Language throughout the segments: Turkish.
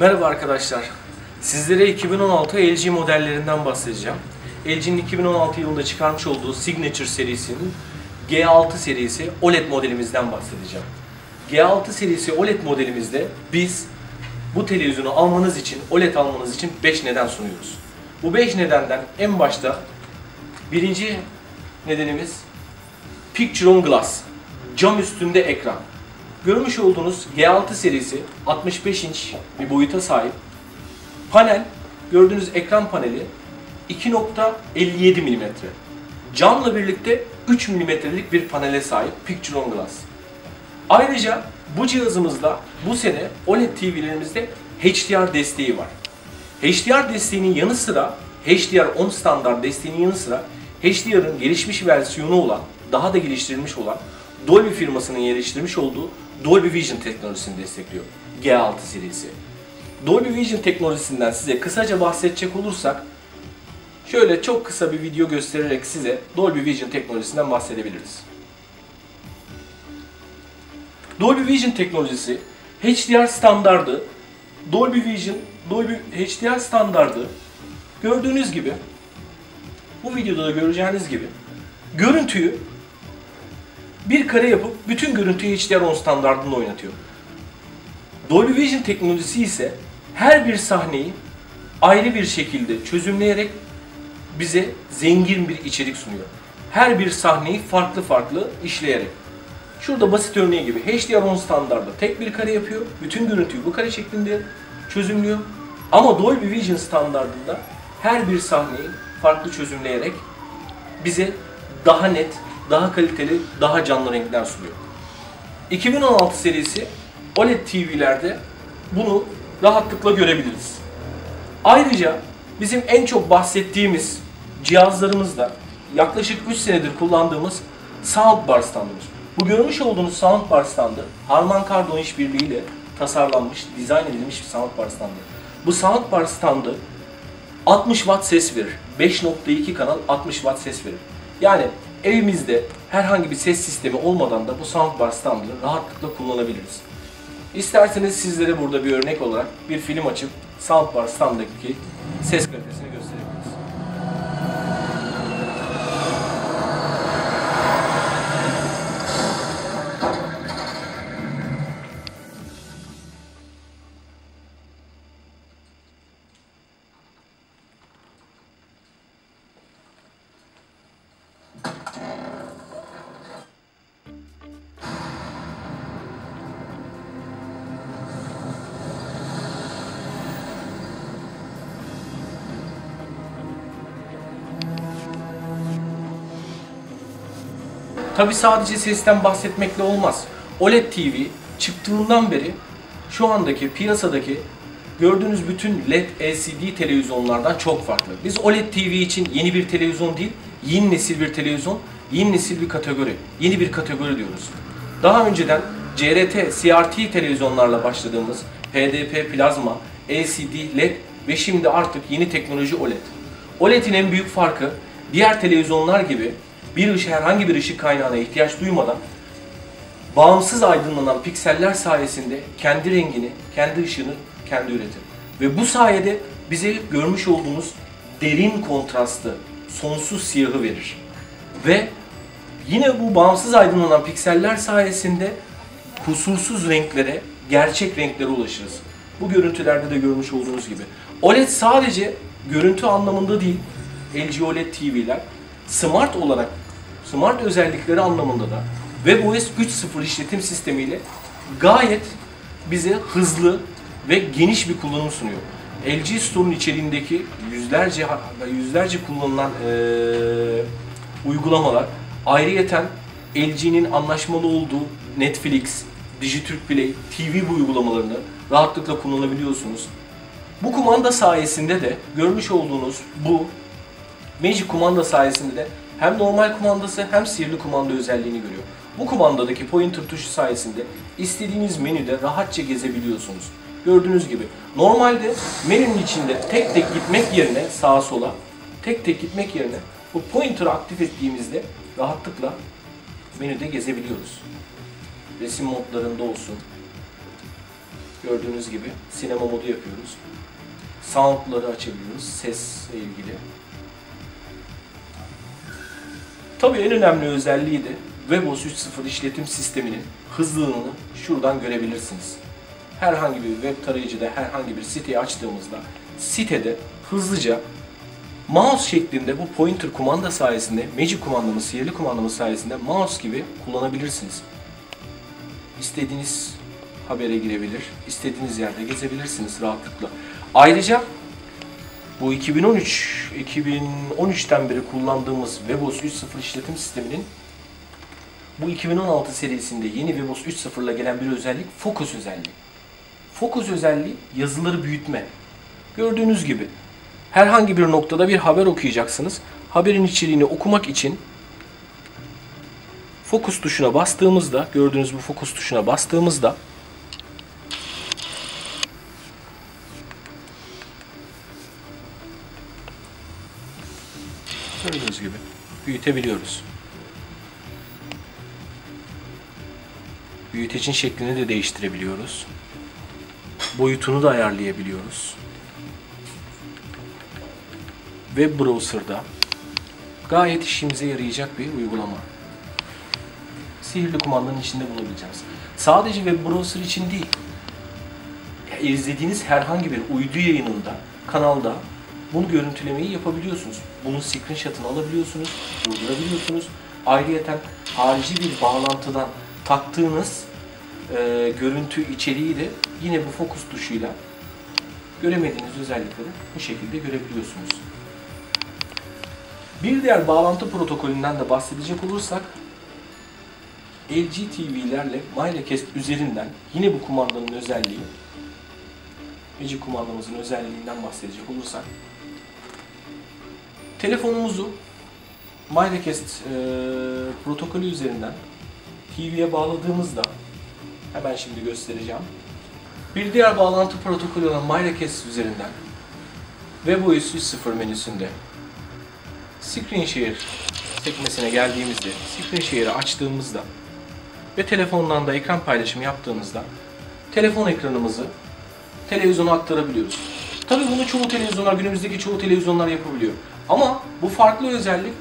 Merhaba arkadaşlar. Sizlere 2016 LG modellerinden bahsedeceğim. LG'nin 2016 yılında çıkarmış olduğu Signature serisinin G6 serisi OLED modelimizden bahsedeceğim. G6 serisi OLED modelimizde biz bu televizyonu almanız için, OLED almanız için 5 neden sunuyoruz. Bu 5 nedenden en başta birinci nedenimiz Picture on Glass, cam üstünde ekran. Görmüş olduğunuz G6 serisi 65 inç bir boyuta sahip. Panel, gördüğünüz ekran paneli 2.57 mm. Camla birlikte 3 mm'lik bir panele sahip Picture on Glass. Ayrıca bu cihazımızda bu sene OLED TV'lerimizde HDR desteği var. HDR desteğinin yanı sıra, HDR10 standart desteğinin yanı sıra HDR'ın gelişmiş versiyonu olan, daha da geliştirilmiş olan Dolby firmasının geliştirmiş olduğu Dolby Vision teknolojisini destekliyor G6 serisi. Dolby Vision teknolojisinden size kısaca bahsedecek olursak, şöyle çok kısa bir video göstererek size Dolby Vision teknolojisinden bahsedebiliriz. Dolby Vision teknolojisi HDR standardı, Dolby HDR standardı gördüğünüz gibi, bu videoda da göreceğiniz gibi görüntüyü bir kare yapıp bütün görüntüyü HDR10 standartında oynatıyor. Dolby Vision teknolojisi ise her bir sahneyi ayrı bir şekilde çözümleyerek bize zengin bir içerik sunuyor. Her bir sahneyi farklı farklı işleyerek. Şurada basit örneği gibi HDR10 standartında tek bir kare yapıyor. Bütün görüntüyü bu kare şeklinde çözümlüyor. Ama Dolby Vision standartında her bir sahneyi farklı çözümleyerek bize daha net, daha kaliteli, daha canlı renkler sunuyor. 2016 serisi OLED TV'lerde bunu rahatlıkla görebiliriz. Ayrıca bizim en çok bahsettiğimiz cihazlarımızda yaklaşık 3 senedir kullandığımız Soundbar Stand'ımız. Bu görmüş olduğunuz Soundbar Stand'ı Harman Kardon işbirliğiyle tasarlanmış, dizayn edilmiş bir Soundbar Stand'ı. Bu Soundbar Stand'ı 60 Watt ses verir. 5.2 kanal 60 Watt ses verir. Yani evimizde herhangi bir ses sistemi olmadan da bu Soundbar Stand'ı rahatlıkla kullanabiliriz. İsterseniz sizlere burada bir örnek olarak bir film açıp Soundbar Stand'daki ses kalitesini gösterebiliriz. Tabi sadece sesten bahsetmekle olmaz. OLED TV çıktığından beri şu andaki piyasadaki gördüğünüz bütün LED, LCD televizyonlardan çok farklı. Biz OLED TV için yeni bir televizyon değil, yeni nesil bir televizyon, yeni nesil bir kategori, yeni bir kategori diyoruz. Daha önceden CRT, CRT televizyonlarla başladığımız PDP, plazma, LCD, LED ve şimdi artık yeni teknoloji OLED. OLED'in en büyük farkı diğer televizyonlar gibi herhangi bir ışık kaynağına ihtiyaç duymadan bağımsız aydınlanan pikseller sayesinde kendi rengini, kendi ışığını kendi üretir. Ve bu sayede bize görmüş olduğumuz derin kontrastı, sonsuz siyahı verir. Ve yine bu bağımsız aydınlanan pikseller sayesinde kusursuz renklere, gerçek renklere ulaşırız. Bu görüntülerde de görmüş olduğunuz gibi. OLED sadece görüntü anlamında değil, LG OLED TV'ler smart olarak, smart özellikleri anlamında da WebOS 3.0 işletim sistemiyle gayet bize hızlı ve geniş bir kullanım sunuyor. LG Store'un içeriğindeki yüzlerce kullanılan uygulamalar, ayrıyeten LG'nin anlaşmalı olduğu Netflix, Digiturk Play, TV bu uygulamalarını rahatlıkla kullanabiliyorsunuz. Bu kumanda sayesinde de görmüş olduğunuz bu Magic Kumanda sayesinde de hem normal kumandası hem sihirli kumanda özelliğini görüyor. Bu kumandadaki pointer tuşu sayesinde istediğiniz menüde rahatça gezebiliyorsunuz. Gördüğünüz gibi normalde menünün içinde tek tek gitmek yerine sağa sola bu pointer'ı aktif ettiğimizde rahatlıkla menüde gezebiliyoruz. Resim modlarında olsun, Gördüğünüz gibi sinema modu yapıyoruz. Soundları açabiliyoruz, sesle ilgili. Tabii en önemli özelliği de WebOS 3.0 işletim sisteminin hızlılığını şuradan görebilirsiniz. Herhangi bir web tarayıcıda, herhangi bir siteyi açtığımızda sitede hızlıca mouse şeklinde bu pointer kumanda sayesinde, Magic kumandamız, sihirli kumandamız sayesinde mouse gibi kullanabilirsiniz. İstediğiniz habere girebilir, istediğiniz yerde gezebilirsiniz rahatlıkla. Ayrıca bu 2013'ten beri kullandığımız WebOS 3.0 işletim sisteminin bu 2016 serisinde yeni WebOS 3.0 ile gelen bir özellik Focus özelliği. Focus özelliği yazıları büyütme. Gördüğünüz gibi herhangi bir noktada bir haber okuyacaksınız. Haberin içeriğini okumak için Focus tuşuna bastığımızda, gördüğünüz bu Focus tuşuna bastığımızda gördüğünüz gibi büyütebiliyoruz. Büyütecin şeklini de değiştirebiliyoruz. Boyutunu da ayarlayabiliyoruz. Web browser'da gayet işimize yarayacak bir uygulama. Sihirli kumandanın içinde bulabileceğiz. Sadece web browser için değil, izlediğiniz herhangi bir uydu yayınında, kanalda bunu görüntülemeyi yapabiliyorsunuz. Bunun screenshot'ını alabiliyorsunuz, durdurabiliyorsunuz. Ayrıyeten harici bir bağlantıdan taktığınız görüntü içeriği de yine bu fokus tuşuyla göremediğiniz özellikleri bu şekilde görebiliyorsunuz. Bir diğer bağlantı protokolünden de bahsedecek olursak LG TV'lerle Miracast üzerinden yine bu kumandanın özelliği, Magic kumandamızın özelliğinden bahsedecek olursak telefonumuzu Miracast protokolü üzerinden TV'ye bağladığımızda hemen şimdi göstereceğim. Bir diğer bağlantı protokolü olan Miracast üzerinden WebOS 3.0 menüsünde Screen Share sekmesine geldiğimizde, Screen Share'ı açtığımızda ve telefondan da ekran paylaşımı yaptığımızda telefon ekranımızı televizyona aktarabiliyoruz. Tabii bunu çoğu televizyonlar, günümüzdeki çoğu televizyonlar yapabiliyor. Ama bu farklı özellik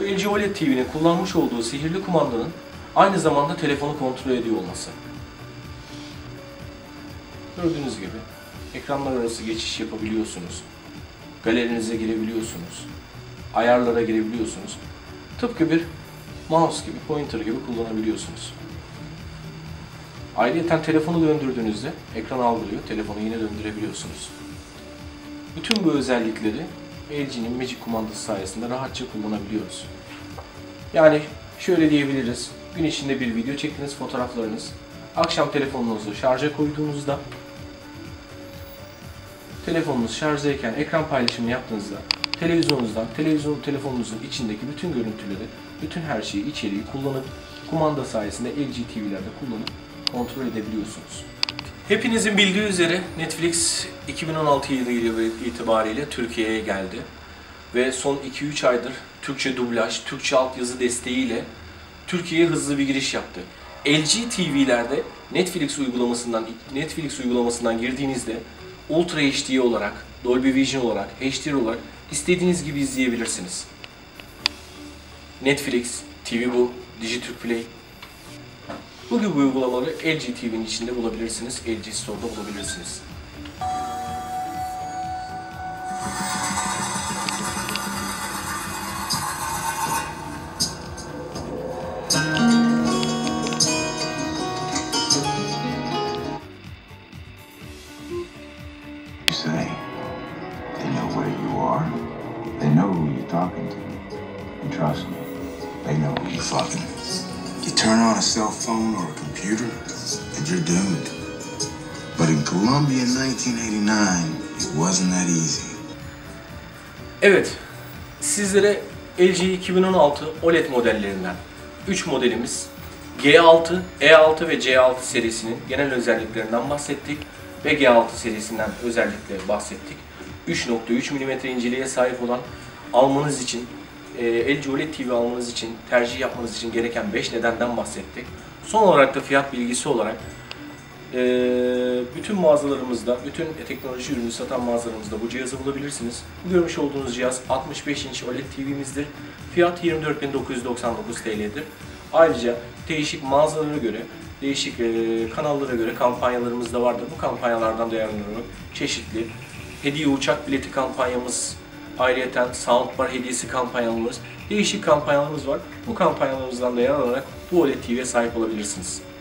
LG OLED TV'nin kullanmış olduğu sihirli kumandanın aynı zamanda telefonu kontrol ediyor olması. Gördüğünüz gibi ekranlar arası geçiş yapabiliyorsunuz. Galerinize girebiliyorsunuz. Ayarlara girebiliyorsunuz. Tıpkı bir mouse gibi, pointer gibi kullanabiliyorsunuz. Ayrıca telefonu döndürdüğünüzde ekran algılıyor, telefonu yine döndürebiliyorsunuz. Bütün bu özellikleri LG'nin Magic kumandası sayesinde rahatça kullanabiliyoruz. Yani şöyle diyebiliriz, gün içinde bir video çektiğiniz fotoğraflarınız, akşam telefonunuzu şarja koyduğunuzda, telefonunuz şarjdayken ekran paylaşımı yaptığınızda, televizyonunuzdan, telefonunuzun içindeki bütün görüntüleri, bütün her şeyi, içeriği kullanıp, kumanda sayesinde LG TV'lerde kullanıp kontrol edebiliyorsunuz. Hepinizin bildiği üzere Netflix 2016 yılı itibariyle Türkiye'ye geldi. Ve son 2-3 aydır Türkçe dublaj, Türkçe altyazı desteğiyle Türkiye'ye hızlı bir giriş yaptı. LG TV'lerde Netflix uygulamasından girdiğinizde Ultra HD olarak, Dolby Vision olarak, HDR olarak istediğiniz gibi izleyebilirsiniz. Netflix, TV Bu, Digiturk Play. Bu gibi uygulamaları LG TV'nin içinde bulabilirsiniz, LG Store'da bulabilirsiniz. Evet, sizlere LG 2016 OLED modellerinden 3 modelimiz G6, E6 ve C6 serisinin genel özelliklerinden bahsettik ve G6 serisinden özellikle bahsettik. 3.3 mm inceliğe sahip olan, almanız için, LG OLED TV almanız için, tercih yapmanız için gereken 5 nedenden bahsettik. Son olarak da fiyat bilgisi olarak bütün mağazalarımızda, bütün teknoloji ürünü satan mağazalarımızda bu cihazı bulabilirsiniz. Bu görmüş olduğunuz cihaz 65 inç OLED TV'mizdir. Fiyat 24.999 TL'dir. Ayrıca değişik mağazalara göre, değişik kanallara göre kampanyalarımız da vardır. Bu kampanyalardan değerlendiriyorum. Çeşitli hediye uçak bileti kampanyamız, ayrıca soundbar hediyesi kampanyalarımız, değişik kampanyalarımız var. Bu kampanyalarımızdan da yararlanarak bu OLED TV'ye sahip olabilirsiniz.